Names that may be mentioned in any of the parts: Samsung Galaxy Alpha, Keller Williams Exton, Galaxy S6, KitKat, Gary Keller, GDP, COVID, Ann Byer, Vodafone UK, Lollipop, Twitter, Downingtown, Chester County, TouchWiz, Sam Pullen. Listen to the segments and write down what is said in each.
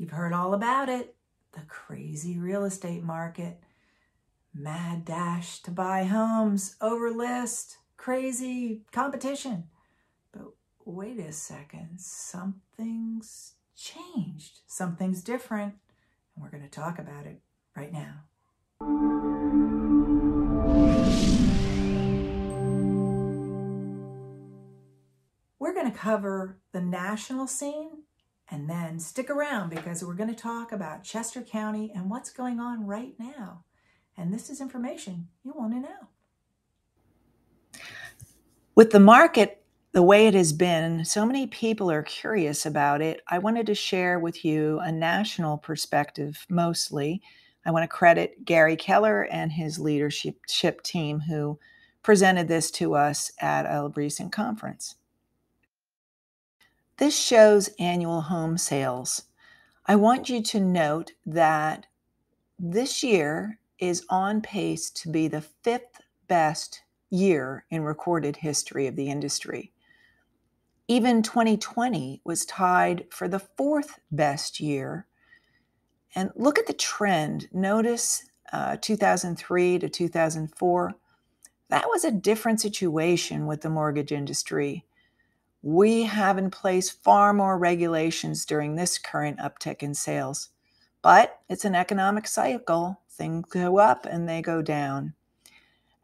You've heard all about it. The crazy real estate market. Mad dash to buy homes, over list, crazy competition. But wait a second, something's changed. Something's different. And we're going to talk about it right now. We're going to cover the national scene and then stick around because we're going to talk about Chester County and what's going on right now. And this is information you want to know. With the market the way it has been, so many people are curious about it. I wanted to share with you a national perspective mostly. I want to credit Gary Keller and his leadership team who presented this to us at a recent conference. This shows annual home sales. I want you to note that this year is on pace to be the 5th best year in recorded history of the industry. Even 2020 was tied for the 4th best year. And look at the trend. Notice 2003 to 2004. That was a different situation with the mortgage industry. We have in place far more regulations during this current uptick in sales. But it's an economic cycle. Things go up and they go down.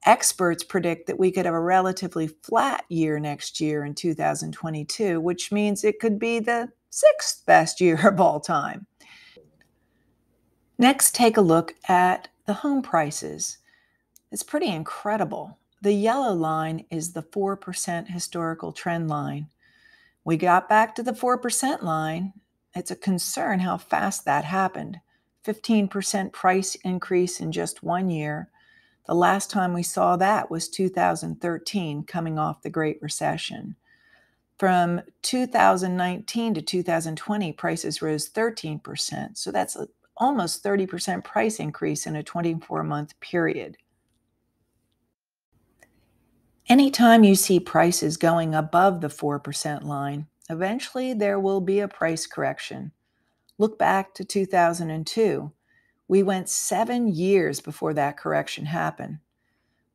Experts predict that we could have a relatively flat year next year in 2022, which means it could be the 6th best year of all time. Next, take a look at the home prices. It's pretty incredible. The yellow line is the 4% historical trend line. We got back to the 4% line. It's a concern how fast that happened. 15% price increase in just 1 year. The last time we saw that was 2013, coming off the Great Recession. From 2019 to 2020, prices rose 13%. So that's almost 30% price increase in a 24-month period. Anytime you see prices going above the 4% line, eventually there will be a price correction. Look back to 2002. We went 7 years before that correction happened.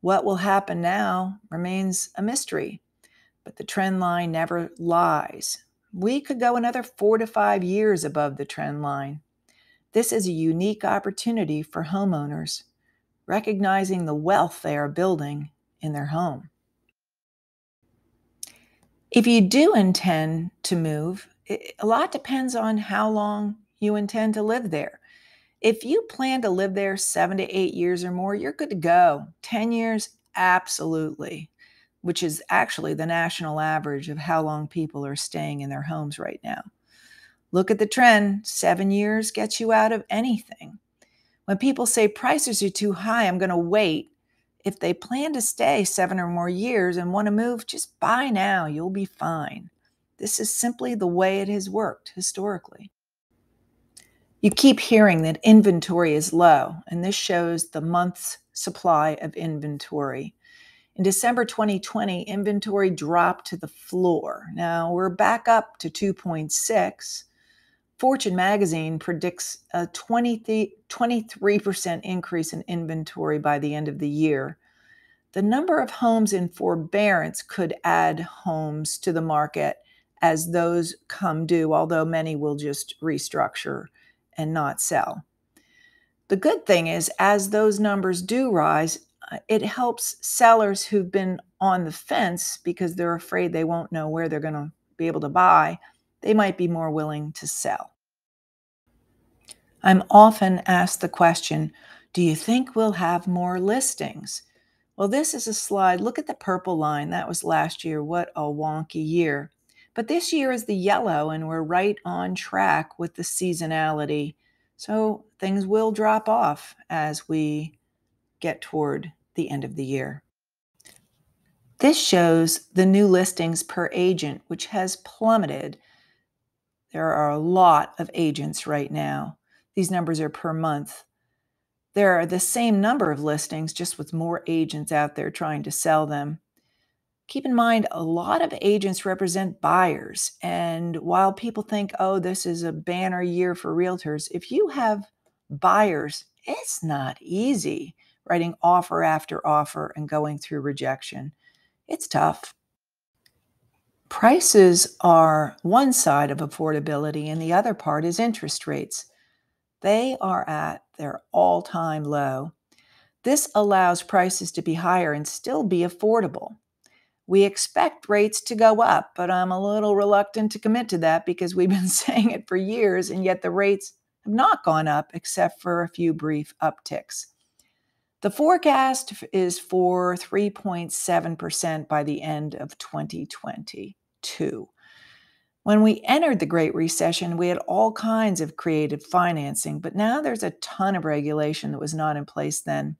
What will happen now remains a mystery, but the trend line never lies. We could go another 4 to 5 years above the trend line. This is a unique opportunity for homeowners, recognizing the wealth they are building in their home. If you do intend to move, a lot depends on how long you intend to live there. If you plan to live there 7 to 8 years or more, you're good to go. 10 years, absolutely, which is actually the national average of how long people are staying in their homes right now. Look at the trend. 7 years gets you out of anything. When people say prices are too high, I'm going to wait. If they plan to stay 7 or more years and want to move, just buy now. You'll be fine. This is simply the way it has worked historically. You keep hearing that inventory is low, and this shows the month's supply of inventory. In December 2020, inventory dropped to the floor. Now we're back up to 2.6. Fortune magazine predicts a 23% increase in inventory by the end of the year. The number of homes in forbearance could add homes to the market as those come due, although many will just restructure and not sell. The good thing is, as those numbers do rise, it helps sellers who've been on the fence because they're afraid they won't know where they're going to be able to buy. They might be more willing to sell. I'm often asked the question, do you think we'll have more listings? Well, this is a slide. Look at the purple line. That was last year. What a wonky year. But this year is the yellow, and we're right on track with the seasonality. So things will drop off as we get toward the end of the year. This shows the new listings per agent, which has plummeted. There are a lot of agents right now. These numbers are per month. There are the same number of listings, just with more agents out there trying to sell them. Keep in mind, a lot of agents represent buyers. And while people think, oh, this is a banner year for realtors, if you have buyers, it's not easy writing offer after offer and going through rejection. It's tough. Prices are one side of affordability, and the other part is interest rates. They are at their all-time low. This allows prices to be higher and still be affordable. We expect rates to go up, but I'm a little reluctant to commit to that because we've been saying it for years, and yet the rates have not gone up except for a few brief upticks. The forecast is for 3.7% by the end of 2022. When we entered the Great Recession, we had all kinds of creative financing, but now there's a ton of regulation that was not in place then.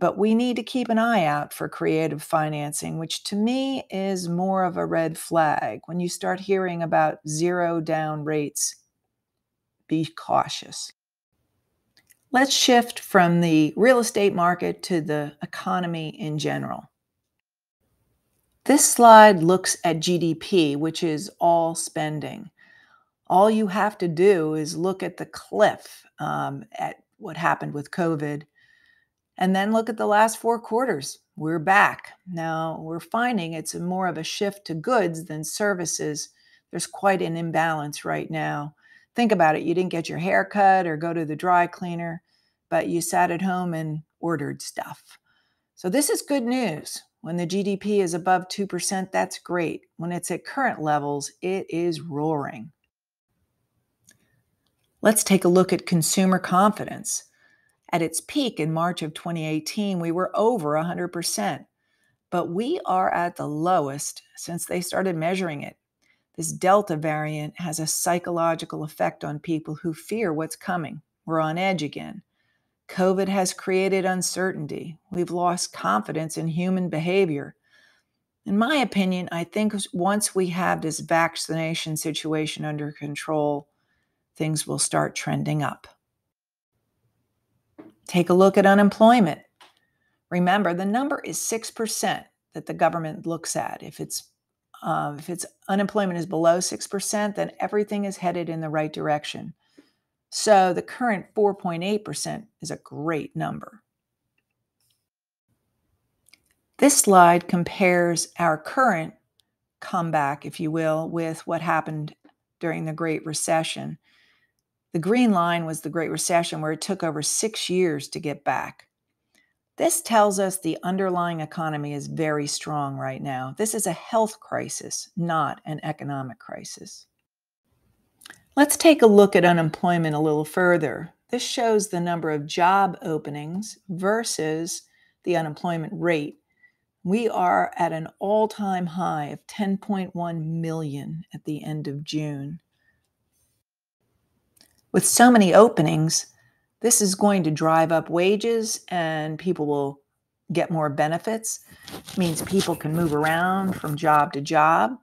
But we need to keep an eye out for creative financing, which to me is more of a red flag. When you start hearing about zero down rates, be cautious. Let's shift from the real estate market to the economy in general. This slide looks at GDP, which is all spending. All you have to do is look at the cliff at what happened with COVID, and then look at the last four quarters. We're back. Now we're finding it's more of a shift to goods than services. There's quite an imbalance right now. Think about it. You didn't get your hair cut or go to the dry cleaner, but you sat at home and ordered stuff. So this is good news. When the GDP is above 2%, that's great. When it's at current levels, it is roaring. Let's take a look at consumer confidence. At its peak in March of 2018, we were over 100%, but we are at the lowest since they started measuring it. This Delta variant has a psychological effect on people who fear what's coming. We're on edge again. COVID has created uncertainty. We've lost confidence in human behavior. In my opinion, I think once we have this vaccination situation under control, things will start trending up. Take a look at unemployment. Remember, the number is 6% that the government looks at. If unemployment is below 6%, then everything is headed in the right direction. So the current 4.8% is a great number. This slide compares our current comeback, if you will, with what happened during the Great Recession. The green line was the Great Recession, where it took over 6 years to get back. This tells us the underlying economy is very strong right now. This is a health crisis, not an economic crisis. Let's take a look at unemployment a little further. This shows the number of job openings versus the unemployment rate. We are at an all-time high of 10.1 million at the end of June. With so many openings, this is going to drive up wages, and people will get more benefits. It means people can move around from job to job.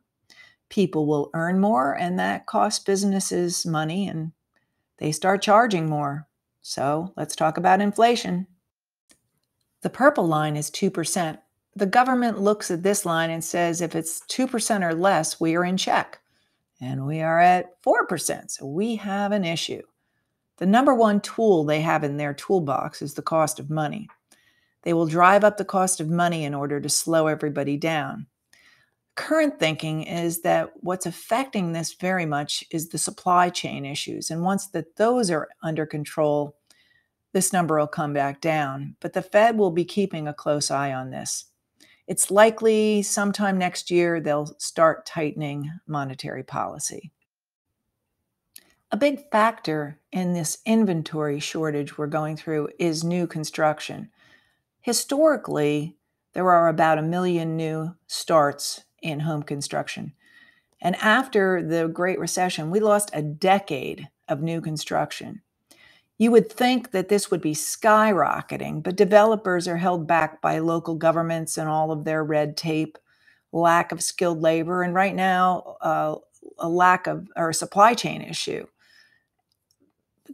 People will earn more, and that costs businesses money, and they start charging more. So let's talk about inflation. The purple line is 2%. The government looks at this line and says if it's 2% or less, we are in check. And we are at 4%, so we have an issue. The number one tool they have in their toolbox is the cost of money. They will drive up the cost of money in order to slow everybody down. Current thinking is that what's affecting this very much is the supply chain issues. And once those are under control, this number will come back down. But the Fed will be keeping a close eye on this. It's likely sometime next year they'll start tightening monetary policy. A big factor in this inventory shortage we're going through is new construction. Historically, there are about 1 million new starts in home construction. And after the Great Recession, we lost a decade of new construction. You would think that this would be skyrocketing, but developers are held back by local governments and all of their red tape, lack of skilled labor, and right now a lack of or a supply chain issue.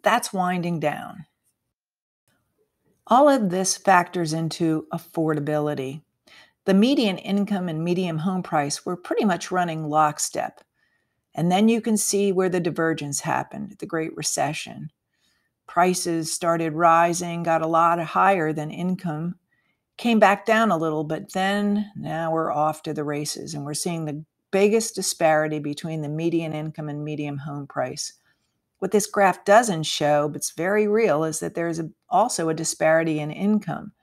That's winding down. All of this factors into affordability. the median income and median home price were pretty much running lockstep. And then you can see where the divergence happened, the Great Recession. Prices started rising, got a lot higher than income, came back down a little, but then now we're off to the races, and we're seeing the biggest disparity between the median income and median home price. What this graph doesn't show, but it's very real, is that there's also a disparity in income.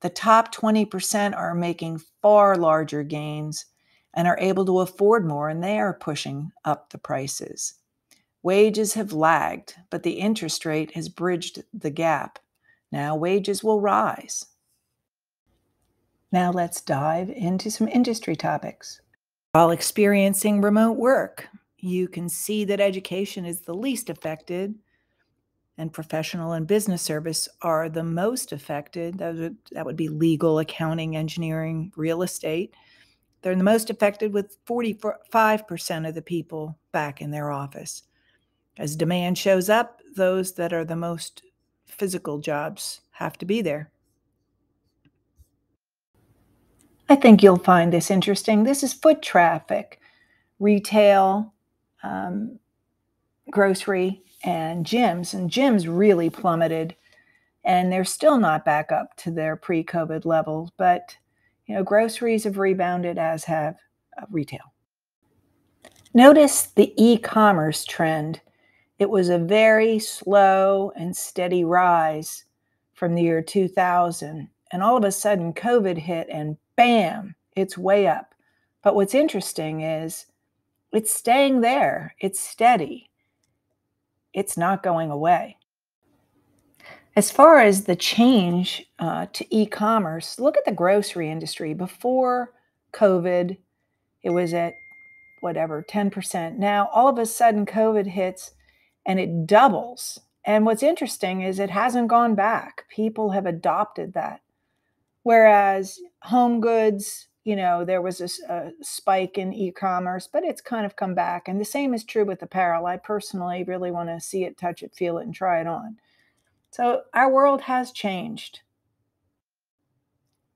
The top 20% are making far larger gains and are able to afford more, and they are pushing up the prices. Wages have lagged, but the interest rate has bridged the gap. Now wages will rise. Now let's dive into some industry topics. While experiencing remote work, you can see that education is the least affected, and professional and business service are the most affected. That would be legal, accounting, engineering, real estate. They're the most affected, with 45% of the people back in their office. As demand shows up, those that are the most physical jobs have to be there. I think you'll find this interesting. This is foot traffic, retail, grocery, and gyms. And gyms really plummeted, and they're still not back up to their pre-COVID levels. But, you know, groceries have rebounded, as have retail. Notice the e-commerce trend. It was a very slow and steady rise from the year 2000. And all of a sudden, COVID hit, and bam, it's way up. But what's interesting is it's staying there. It's steady. It's not going away. As far as the change to e-commerce, look at the grocery industry. Before COVID, it was at whatever, 10%. Now, all of a sudden, COVID hits and it doubles. And what's interesting is it hasn't gone back. People have adopted that. Whereas home goods, you know, there was a spike in e-commerce, but it's kind of come back. And the same is true with apparel. I personally really want to see it, touch it, feel it, and try it on. So our world has changed.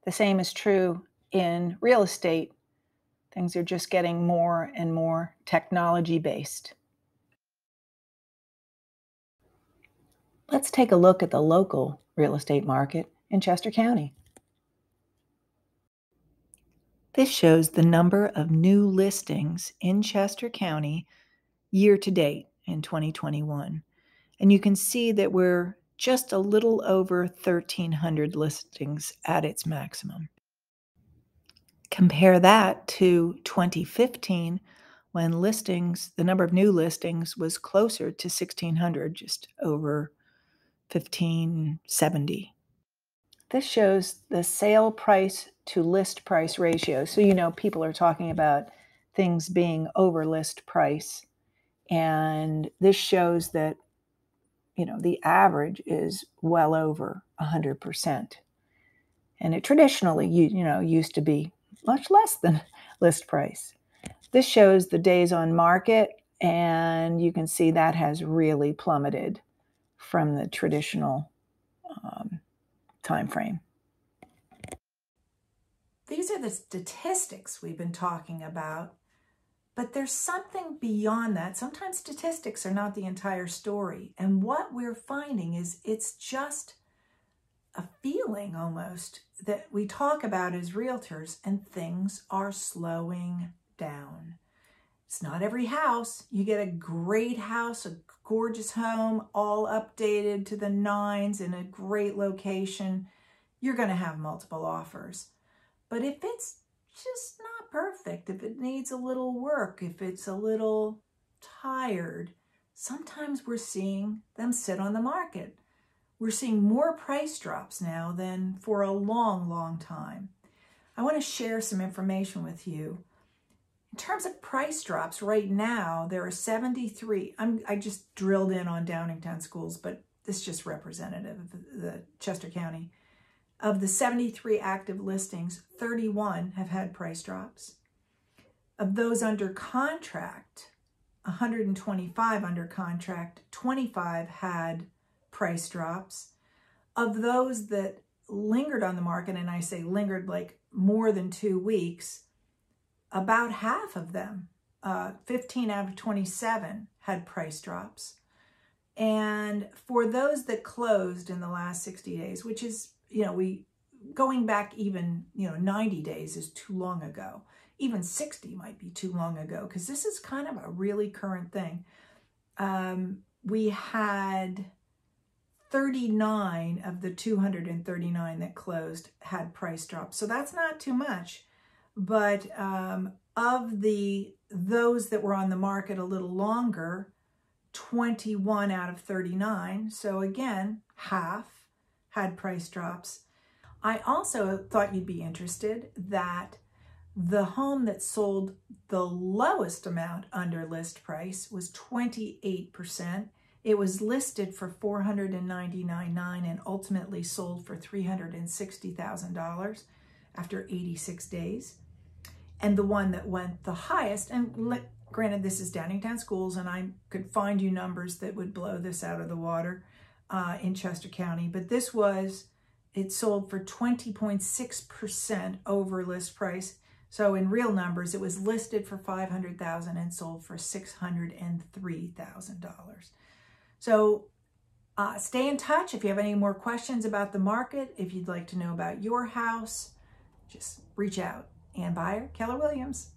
The same is true in real estate. Things are just getting more and more technology-based. Let's take a look at the local real estate market in Chester County. This shows the number of new listings in Chester County year to date in 2021. And you can see that we're just a little over 1,300 listings at its maximum. Compare that to 2015, when listings, the number of new listings was closer to 1,600, just over 1,570. This shows the sale price to list price ratio. So, you know, people are talking about things being over list price. And this shows that, you know, the average is well over 100%. And it traditionally, you know, used to be much less than list price. This shows the days on market, and you can see that has really plummeted from the traditional time frame. These are the statistics we've been talking about, but there's something beyond that. Sometimes statistics are not the entire story, and what we're finding is it's just a feeling almost that we talk about as realtors, and things are slowing down. It's not every house. You get a great house, a gorgeous home, all updated to the nines in a great location. You're going to have multiple offers. But if it's just not perfect, if it needs a little work, if it's a little tired, sometimes we're seeing them sit on the market. We're seeing more price drops now than for a long, long time. I want to share some information with you. In terms of price drops right now, there are 73. I just drilled in on Downingtown schools, but this is just representative of the Chester County. Of the 73 active listings, 31 have had price drops. Of those under contract, 125 under contract, 25 had price drops. Of those that lingered on the market, and I say lingered like more than 2 weeks, about half of them, 15 out of 27, had price drops. And for those that closed in the last 60 days, which is, going back even, 90 days is too long ago. Even 60 might be too long ago, because this is kind of a really current thing. We had 39 of the 239 that closed had price drops. So that's not too much. But of those that were on the market a little longer, 21 out of 39, so again, half, had price drops. I also thought you'd be interested that the home that sold the lowest amount under list price was 28%. It was listed for $499,900 and ultimately sold for $360,000 after 86 days. And the one that went the highest, and granted this is Downingtown Schools, and I could find you numbers that would blow this out of the water in Chester County, but this was, it sold for 20.6% over list price. So in real numbers, it was listed for $500,000 and sold for $603,000. So stay in touch if you have any more questions about the market, if you'd like to know about your house, just reach out. Ann Byer, Keller Williams.